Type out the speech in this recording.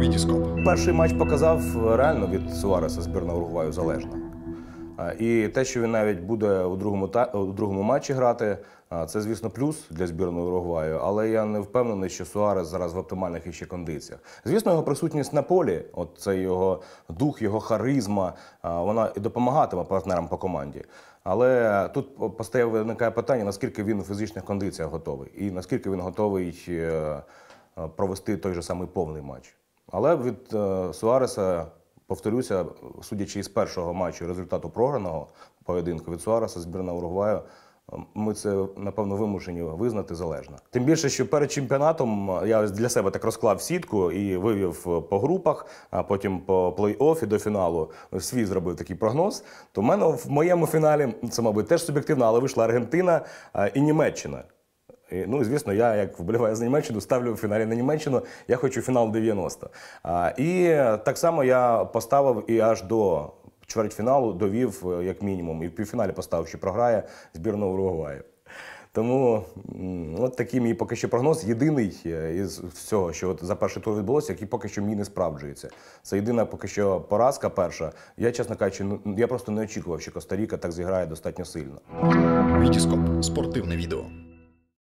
Vidiscope. Перший матч показав реально від Суареса збірна Уругваю залежна. І те, що він навіть буде у другому матчі грати, це, звісно, плюс для збірної Уругваю, але я не впевнений, що Суарес зараз в оптимальних іще кондиціях. Звісно, його присутність на полі, от це його дух, його харизма, вона і допомагатиме партнерам по команді. Але тут постає виникає питання, наскільки він у фізичних кондиціях готовий і наскільки він готовий провести той же самий повний матч. Але від Суареса, повторюся, судячи із першого матчу результату програного поєдинку від Суареса, збірна Уругваю, ми це, напевно, вимушені визнати залежно. Тим більше, що перед чемпіонатом я для себе так розклав сітку і вивів по групах, а потім по плей-офф і до фіналу свій зробив такий прогноз. То в моєму фіналі, це, мабуть, теж суб'єктивно, але вийшла Аргентина і Німеччина. І, ну, звісно, я, як вболіваю за Німеччину, ставлю в фіналі на Німеччину, я хочу фінал 90. І так само я поставив і аж до чвертьфіналу довів, як мінімум, і в півфіналі поставив, що програє збірну Уругваю. Тому от такий мій поки що прогноз, єдиний із всього, що от за перший тур відбулося, який поки що мені не справджується. Це єдина поки що поразка перша. Я, чесно кажучи, я просто не очікував, що Коста-Ріка так зіграє достатньо сильно. Vidiscope – спортивне відео.